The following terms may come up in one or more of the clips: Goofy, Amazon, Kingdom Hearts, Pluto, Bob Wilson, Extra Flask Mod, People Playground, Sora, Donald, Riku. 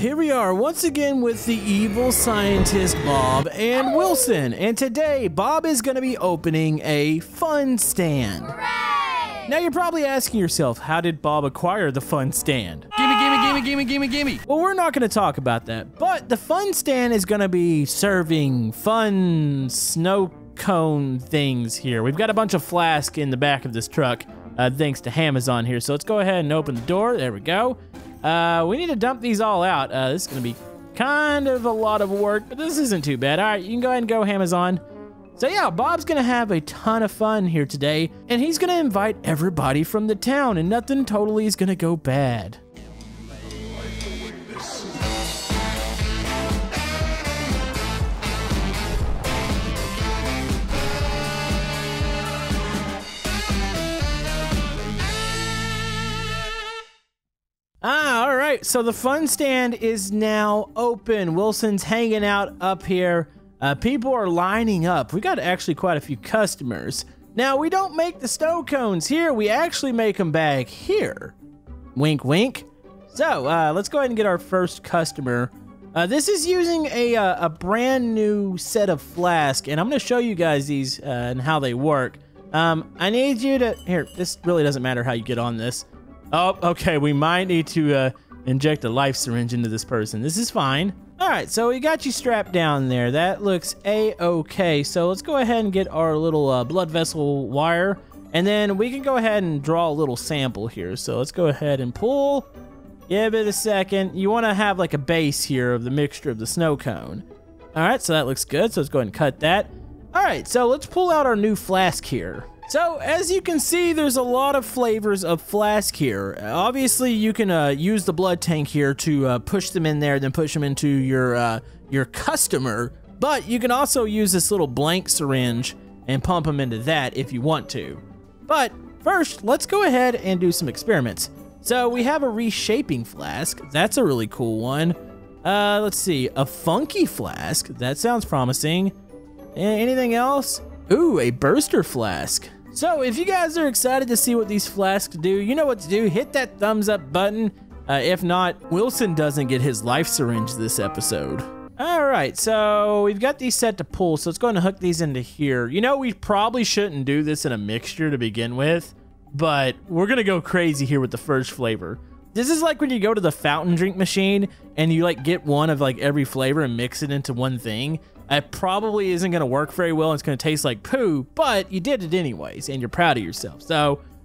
here we are once again with the evil scientist Bob and Wilson, and today Bob is going to be opening a fun stand. Hooray! Now you're probably asking yourself, how did Bob acquire the fun stand? Gimme. Well, we're not going to talk about that, but the fun stand is going to be serving fun snow cone things here. We've got a bunch of flasks in the back of this truck, thanks to Amazon here, so let's go ahead and open the door. There we go. We need to dump these all out. This is gonna be kind of a lot of work, but this isn't too bad. All right, you can go ahead and go, Amazon. So yeah, Bob's gonna have a ton of fun here today, and he's gonna invite everybody from the town, and nothing totally is gonna go bad. All right, so the fun stand is now open. Wilson's hanging out up here. People are lining up. We got actually quite a few customers. Now, we don't make the snow cones here. We actually make them back here. Wink, wink. So let's go ahead and get our first customer. This is using a brand new set of flasks, and I'm gonna show you guys these and how they work. I need you to, here, this really doesn't matter how you get on this. Oh, okay, we might need to inject a life syringe into this person. This is fine. All right, so we got you strapped down there. That looks a-okay. So let's go ahead and get our little blood vessel wire, and then we can go ahead and draw a little sample here. So let's go ahead and pull. Give it a second. You wanna have like a base here of the mixture of the snow cone. All right, so that looks good. So let's go ahead and cut that. All right, so let's pull out our new flask here. So as you can see, there's a lot of flavors of flask here. Obviously, you can use the blood tank here to push them in there, then push them into your customer. But you can also use this little blank syringe and pump them into that if you want to. But first, let's go ahead and do some experiments. So we have a reshaping flask. That's a really cool one. Let's see, a funky flask. That sounds promising. Anything else? Ooh, a burster flask. So if you guys are excited to see what these flasks do, you know what to do. Hit that thumbs up button. If not, Wilson doesn't get his life syringe this episode. All right, so we've got these set to pull. So let's go ahead and hook these into here. You know, we probably shouldn't do this in a mixture to begin with, but we're gonna go crazy here with the first flavor. This is like when you go to the fountain drink machine and you like get one of like every flavor and mix it into one thing. It probably isn't gonna work very well. It's gonna taste like poo, but you did it anyways, and you're proud of yourself. So,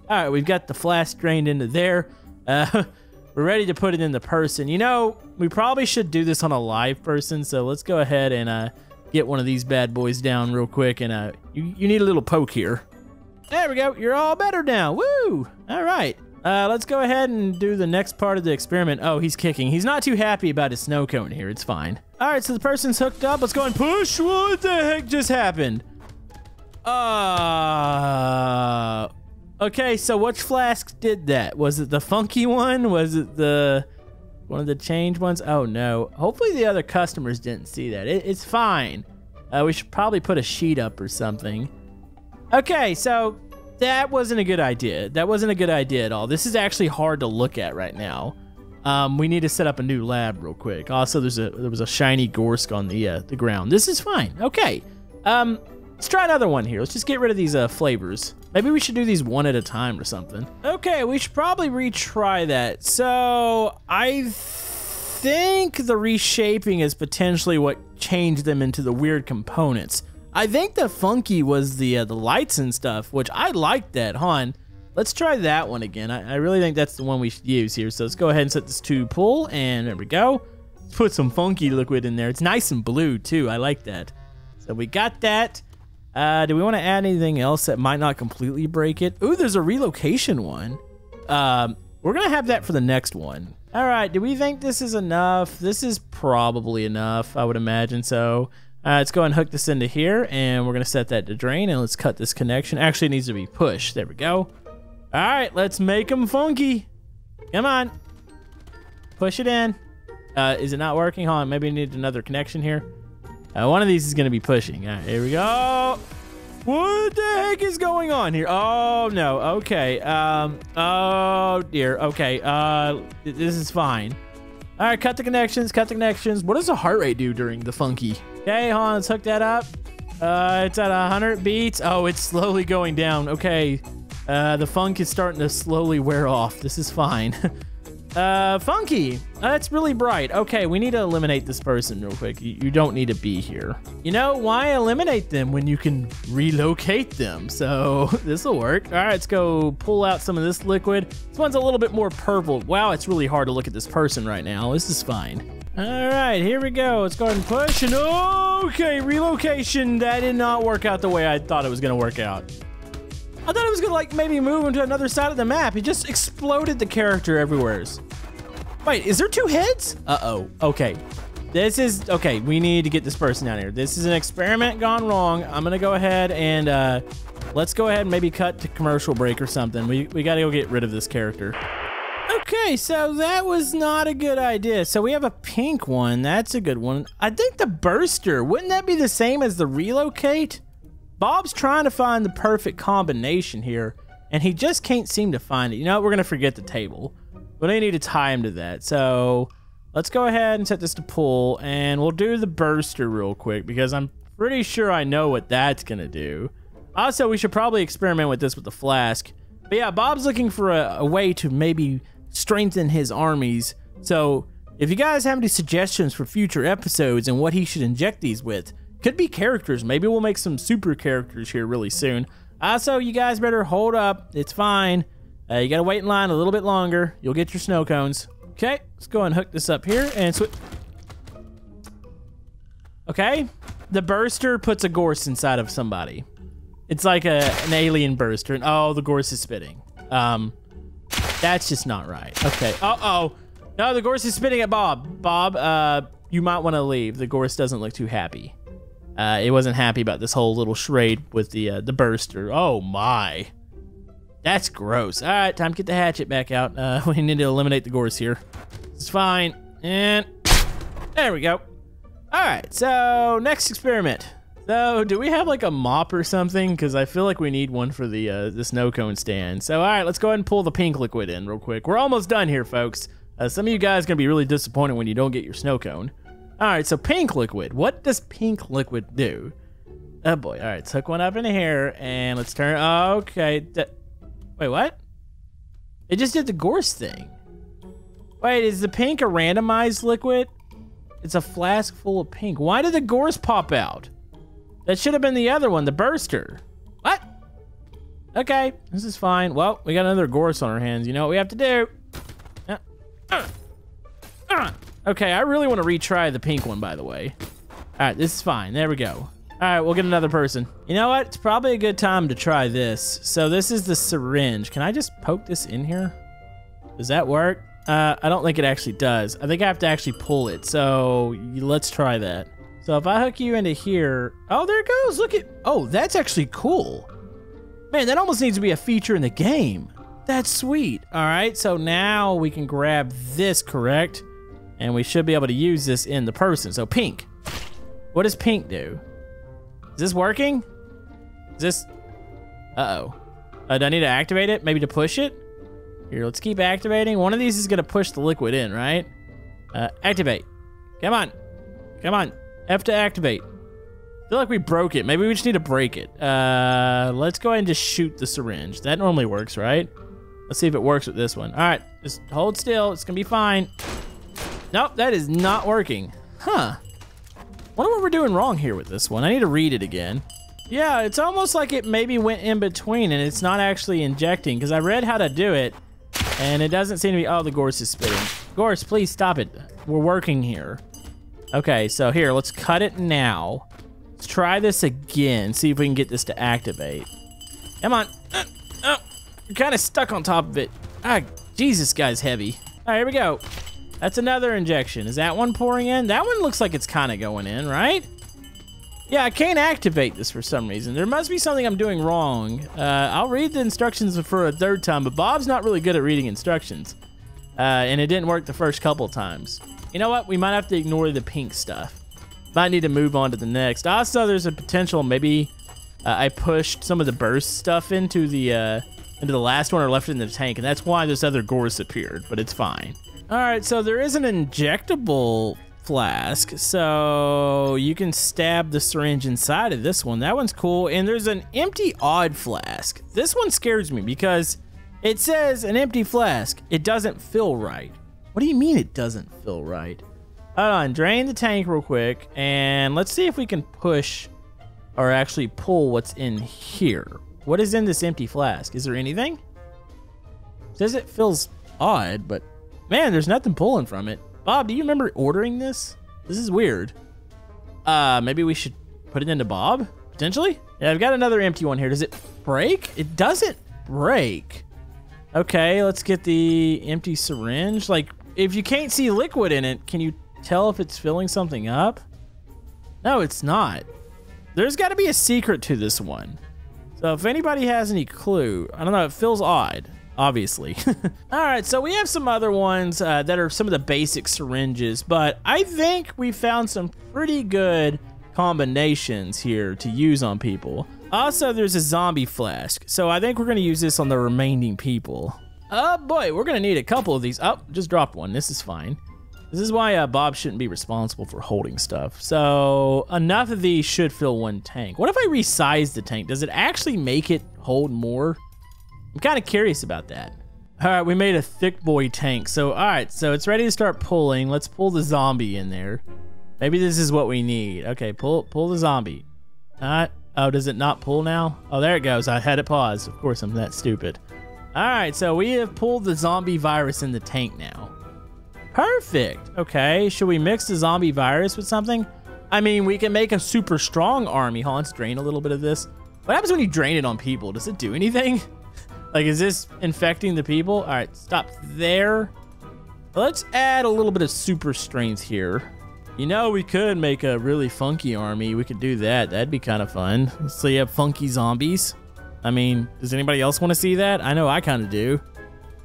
all right, we've got the flask drained into there. We're ready to put it in the person. You know, we probably should do this on a live person, so let's go ahead and get one of these bad boys down real quick, and you need a little poke here. There we go, you're all better now, woo! All right, let's go ahead and do the next part of the experiment. Oh, he's kicking. He's not too happy about his snow cone here, it's fine. All right, so the person's hooked up. Let's go and push. What the heck just happened? Okay, so which flask did that? Was it the funky one? Was it the one of the change ones? Oh no, hopefully the other customers didn't see that. It's fine. We should probably put a sheet up or something. Okay, so that wasn't a good idea. That wasn't a good idea at all. This is actually hard to look at right now. We need to set up a new lab real quick. Also, there was a shiny Gorsk on the ground. This is fine. Okay, let's try another one here. Let's just get rid of these flavors. Maybe we should do these one at a time or something. Okay, we should probably retry that. So I think the reshaping is potentially what changed them into the weird components. I think the funky was the lights and stuff, which I liked that, hon. Let's try that one again. I really think that's the one we should use here. So let's go ahead and set this to pull, and there we go. Let's put some funky liquid in there. It's nice and blue too, I like that. So we got that. Do we wanna add anything else that might not completely break it? Ooh, there's a relocation one. We're gonna have that for the next one. All right, do we think this is enough? This is probably enough, I would imagine so. Let's go and hook this into here, and we're gonna set that to drain, and let's cut this connection. Actually, it needs to be pushed, there we go. All right, let's make them funky. Come on, push it in. Is it not working? Hold on, maybe I need another connection here. One of these is gonna be pushing. All right, here we go. What the heck is going on here? Oh no, okay. Oh dear, okay, this is fine. All right, cut the connections, cut the connections. What does the heart rate do during the funky? Okay, hold on, let's hook that up. It's at 100 beats. Oh, it's slowly going down. Okay, the funk is starting to slowly wear off. This is fine. Funky, that's really bright. Okay, we need to eliminate this person real quick. You don't need to be here. You know, why eliminate them when you can relocate them? So this'll work. All right, let's go pull out some of this liquid. This one's a little bit more purple. Wow, it's really hard to look at this person right now. This is fine. All right, here we go. Let's go ahead and push, and okay, relocation. That did not work out the way I thought it was gonna work out. I thought it was gonna like maybe move him to another side of the map. He just exploded the character everywheres. Wait, is there two heads? Uh-oh, okay. This is, okay, we need to get this person out of here. This is an experiment gone wrong. I'm gonna go ahead and let's go ahead and maybe cut to commercial break or something. We gotta go get rid of this character. Okay, so that was not a good idea. So we have a pink one, that's a good one. I think the burster, wouldn't that be the same as the relocate? Bob's trying to find the perfect combination here, and he just can't seem to find it. You know what? We're going to forget the table. We don't need to tie him to that. So let's go ahead and set this to pull, and we'll do the burster real quick because I'm pretty sure I know what that's going to do. Also, we should probably experiment with this with the flask. But yeah, Bob's looking for a way to maybe strengthen his armies. So if you guys have any suggestions for future episodes and what he should inject these with, could be characters. Maybe we'll make some super characters here really soon. Also, you guys better hold up. It's fine. You gotta wait in line a little bit longer. You'll get your snow cones. Okay, let's go and hook this up here and switch. Okay, the burster puts a gorse inside of somebody. It's like an alien burster, and oh, the gorse is spitting. That's just not right. Okay. Uh-oh. No, the gorse is spitting at Bob. Bob, you might want to leave. The gorse doesn't look too happy. It wasn't happy about this whole little charade with the burster. Oh my, that's gross. All right, time to get the hatchet back out. We need to eliminate the gorse here. It's fine, and there we go. All right, so next experiment. So do we have like a mop or something? Because I feel like we need one for the snow cone stand. So all right, let's go ahead and pull the pink liquid in real quick. We're almost done here, folks. Some of you guys are gonna be really disappointed when you don't get your snow cone. All right, so pink liquid. What does pink liquid do? Oh boy, all right, took one up in here and let's turn, okay. Wait, what? It just did the gorse thing. Wait, is the pink a randomized liquid? It's a flask full of pink. Why did the gorse pop out? That should have been the other one, the burster. What? Okay, this is fine. Well, we got another gorse on our hands. You know what we have to do? Okay, I really want to retry the pink one, by the way. All right, this is fine. There we go. All right, we'll get another person. You know what? It's probably a good time to try this. So this is the syringe. Can I just poke this in here? Does that work? I don't think it actually does. I think I have to actually pull it. So let's try that. So if I hook you into here, oh, there it goes. Look at, oh, that's actually cool. Man, that almost needs to be a feature in the game. That's sweet. All right, so now we can grab this, correct? And we should be able to use this in the person. So pink, what does pink do? Is this working? Is this, uh-oh. Do I need to activate it? Maybe to push it? Here, let's keep activating. One of these is gonna push the liquid in, right? Activate, come on, come on. F to activate. I feel like we broke it. Maybe we just need to break it. Let's go ahead and just shoot the syringe. That normally works, right? Let's see if it works with this one. All right, just hold still, it's gonna be fine. Nope, that is not working. Huh. Wonder what we're doing wrong here with this one. I need to read it again. Yeah, it's almost like it maybe went in between and it's not actually injecting because I read how to do it and it doesn't seem to be, oh, the gorse is spitting. Gorse, please stop it. We're working here. Okay, so here, let's cut it now. Let's try this again, see if we can get this to activate. Come on. Oh, you're kind of stuck on top of it. Ah, Jesus, guy's heavy. All right, here we go. That's another injection. Is that one pouring in? That one looks like it's kind of going in, right? Yeah, I can't activate this for some reason. There must be something I'm doing wrong. I'll read the instructions for a third time, but Bob's not really good at reading instructions. And it didn't work the first couple times. You know what? We might have to ignore the pink stuff. Might need to move on to the next. Also, there's a potential maybe I pushed some of the burst stuff into the last one or left it in the tank, and that's why this other gorse appeared, but it's fine. All right, so there is an injectable flask, so you can stab the syringe inside of this one. That one's cool. And there's an empty odd flask. This one scares me because it says an empty flask. It doesn't feel right. What do you mean it doesn't feel right? Hold on, drain the tank real quick, and let's see if we can push or actually pull what's in here. What is in this empty flask? Is there anything? It says it feels odd, but man, there's nothing pulling from it. Bob, do you remember ordering this? This is weird. Maybe we should put it into Bob, potentially? Yeah, I've got another empty one here. Does it break? It doesn't break. Okay, let's get the empty syringe. Like, if you can't see liquid in it, can you tell if it's filling something up? No, it's not. There's gotta be a secret to this one. So if anybody has any clue, I don't know, it feels odd. Obviously. All right, so we have some other ones that are some of the basic syringes, but I think we found some pretty good combinations here to use on people. Also, there's a zombie flask, so I think we're gonna use this on the remaining people. Oh boy, we're gonna need a couple of these. Oh, just dropped one, this is fine. This is why Bob shouldn't be responsible for holding stuff. So enough of these should fill one tank. What if I resize the tank? Does it actually make it hold more? I'm kind of curious about that. All right, we made a thick boy tank. So, all right, so it's ready to start pulling. Let's pull the zombie in there. Maybe this is what we need. Okay, pull the zombie. All right. Oh, does it not pull now? Oh, there it goes. I had it paused. Of course, I'm that stupid. All right, so we have pulled the zombie virus in the tank now. Perfect. Okay, should we mix the zombie virus with something? I mean, we can make a super strong army. Hold on, let's drain a little bit of this. What happens when you drain it on people? Does it do anything? Like, is this infecting the people? All right, stop there. Let's add a little bit of super strength here. You know, we could make a really funky army. We could do that. That'd be kind of fun. Let's see, you have funky zombies. I mean, does anybody else want to see that? I know I kind of do.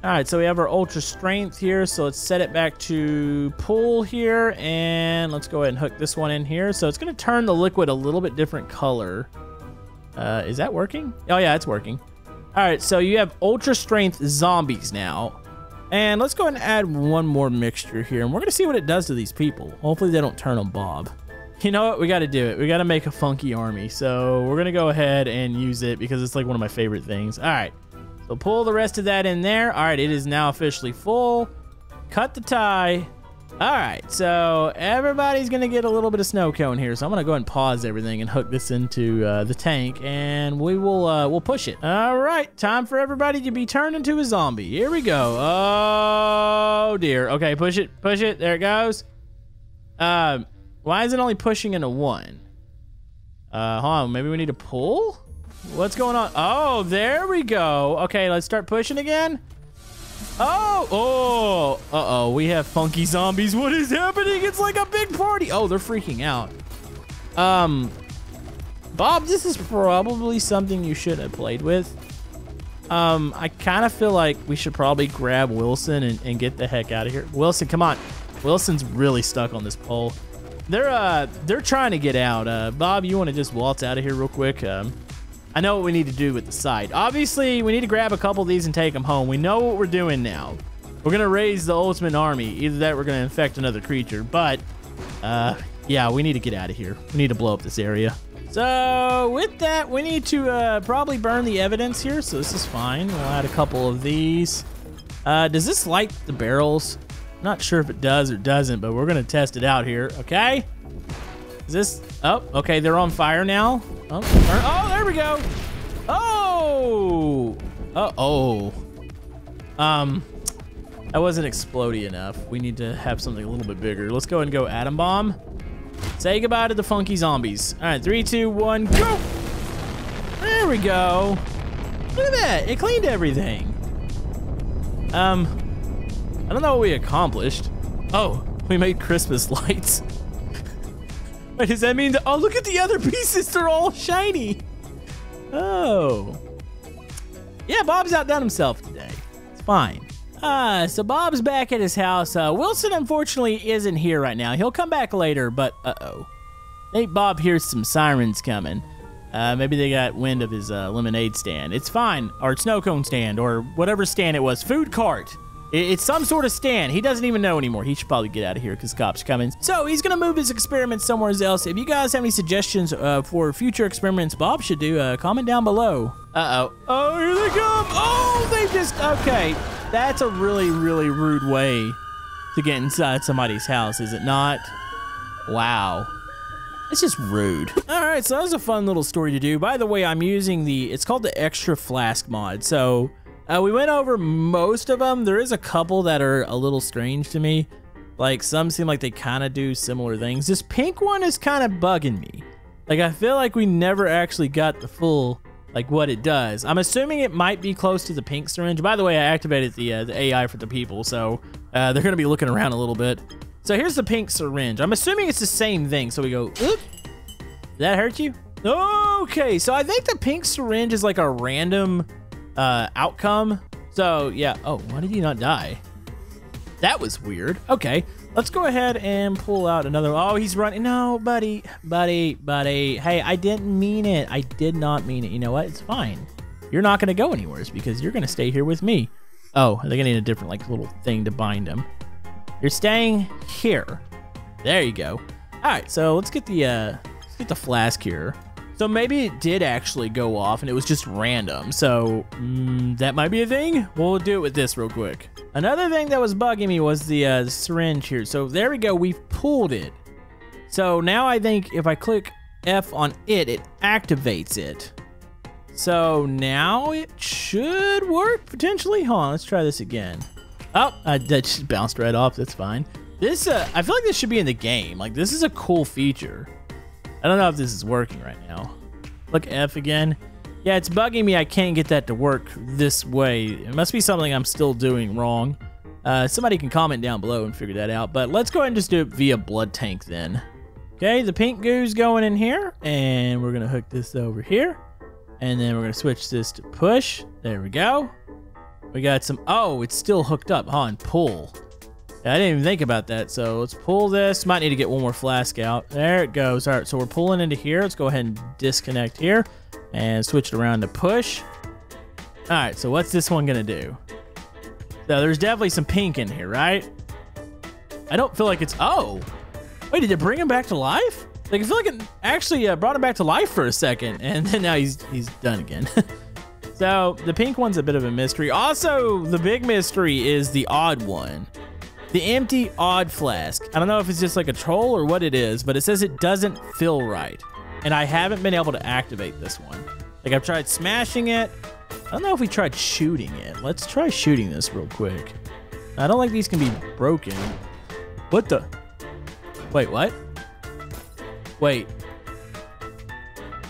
All right, so we have our ultra strength here. So let's set it back to pull here. And let's go ahead and hook this one in here. So it's going to turn the liquid a little bit different color. Is that working? Oh, yeah, it's working. All right, so you have ultra strength zombies now. And let's go ahead and add one more mixture here. And we're gonna see what it does to these people. Hopefully they don't turn on Bob. You know what, we gotta do it. We gotta make a funky army. So we're gonna go ahead and use it because it's like one of my favorite things. All right, so pull the rest of that in there. All right, it is now officially full. Cut the tie. All right, so everybody's gonna get a little bit of snow cone here. So I'm gonna go ahead and pause everything and hook this into the tank, and we will we'll push it. All right, time for everybody to be turned into a zombie. Here we go. Oh dear. Okay, push it, push it. There it goes. Why is it only pushing into one? Hold on, maybe we need to pull? What's going on? Oh, there we go. Okay, let's start pushing again. Oh, uh-oh, we have funky zombies. What is happening? It's like a big party. Oh, they're freaking out. Bob, this is probably something you should have played with. I kind of feel like we should probably grab Wilson and get the heck out of here. Wilson, come on. Wilson's really stuck on this pole. They're trying to get out. Bob, you want to just waltz out of here real quick? I know what we need to do with the side. Obviously, we need to grab a couple of these and take them home. We know what we're doing now. We're gonna raise the ultimate army. Either that, or we're gonna infect another creature, but yeah, we need to get out of here. We need to blow up this area. So with that, we need to probably burn the evidence here, so this is fine. We'll add a couple of these. Does this light the barrels? I'm not sure if it does or doesn't, but we're gonna test it out here, okay? Is this, oh, okay, they're on fire now. Oh, there we go. Oh, that wasn't explodey enough. We need to have something a little bit bigger. Let's go ahead and go atom bomb. Say goodbye to the funky zombies. All right, 3, 2, 1, go. There we go. Look at that, it cleaned everything. I don't know what we accomplished. Oh, we made Christmas lights. Wait, does that mean that, oh, look at the other pieces, they're all shiny. Oh. Yeah, Bob's outdone himself today. It's fine. So Bob's back at his house. Wilson, unfortunately, isn't here right now. He'll come back later, but uh-oh. I think Bob hears some sirens coming. Maybe they got wind of his lemonade stand. It's fine, or snow cone stand, or whatever stand it was. Food cart. It's some sort of stand. He doesn't even know anymore. He should probably get out of here because cops are coming. So he's going to move his experiment somewhere else. If you guys have any suggestions for future experiments Bob should do, comment down below. Uh-oh. Oh, here they come. Oh, they just... Okay. That's a really, really rude way to get inside somebody's house, is it not? Wow. It's just rude. All right, so that was a fun little story to do. By the way, I'm using the... It's called the Extra Flask Mod, so... we went over most of them. There is a couple that are a little strange to me. Like, some seem like they kind of do similar things. This pink one is kind of bugging me. Like, I feel like we never actually got the full, like, what it does. I'm assuming it might be close to the pink syringe. By the way, I activated the AI for the people, so they're going to be looking around a little bit. So here's the pink syringe. I'm assuming it's the same thing. So we go, oop. Did that hurt you? Okay, so I think the pink syringe is like a random... outcome. So yeah. Oh, why did he not die? That was weird. Okay, let's go ahead and pull out another. Oh, he's running. No, buddy. Hey, I didn't mean it. I did not mean it. You know what? It's fine. You're not gonna go anywhere. It's because you're gonna stay here with me. Oh, they're gonna need a different like little thing to bind him. You're staying here. There you go. All right. So let's get the flask here. So maybe it did actually go off and it was just random. So that might be a thing. We'll do it with this real quick. Another thing that was bugging me was the syringe here. So there we go. We've pulled it. So now I think if I click F on it, it activates it. So now it should work potentially. Hold on. Let's try this again. Oh, that just bounced right off. That's fine. This, I feel like this should be in the game. Like this is a cool feature. I don't know if this is working right now. Look F again. Yeah, it's bugging me. I can't get that to work this way. It must be something I'm still doing wrong. Somebody can comment down below and figure that out. But let's go ahead and just do it via blood tank then. Okay, the pink goo's going in here. And we're going to hook this over here. And then we're going to switch this to push. There we go. We got some... Oh, it's still hooked up. Huh, and pull. I didn't even think about that, so let's pull this. Might need to get one more flask out. There it goes. All right, so we're pulling into here. Let's go ahead and disconnect here and switch it around to push. All right, so what's this one going to do? So there's definitely some pink in here, right? I don't feel like it's... Oh! Wait, did it bring him back to life? Like, I feel like it actually brought him back to life for a second, and then now he's done again. So the pink one's a bit of a mystery. Also, the big mystery is the odd one. The empty odd flask. I don't know if it's just like a troll or what it is, but it says it doesn't feel right. And I haven't been able to activate this one. Like I've tried smashing it. I don't know if we tried shooting it. Let's try shooting this real quick. I don't like these can be broken. What the? Wait, what? Wait.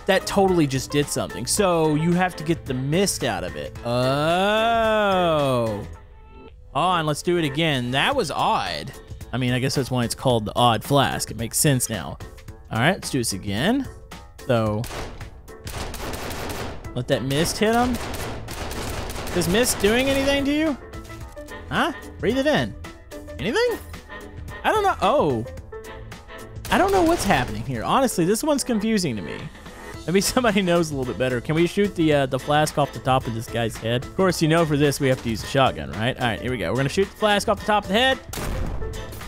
That totally just did something. So you have to get the mist out of it. Oh. Oh, and let's do it again. That was odd. I mean, I guess that's why it's called the odd flask. It makes sense now. All right, let's do this again. So, let that mist hit him. Is mist doing anything to you? Huh? Breathe it in. Anything? I don't know. Oh. I don't know what's happening here. Honestly, this one's confusing to me. Maybe somebody knows a little bit better. Can we shoot the flask off the top of this guy's head? Of course, you know for this we have to use a shotgun, right? All right, here we go. We're going to shoot the flask off the top of the head.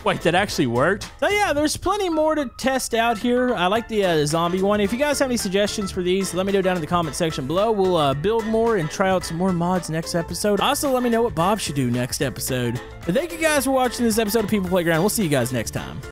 Wait, that actually worked? So yeah, there's plenty more to test out here. I like the zombie one. If you guys have any suggestions for these, let me know down in the comment section below. We'll build more and try out some more mods next episode. Also, let me know what Bob should do next episode. But thank you guys for watching this episode of People Playground. We'll see you guys next time.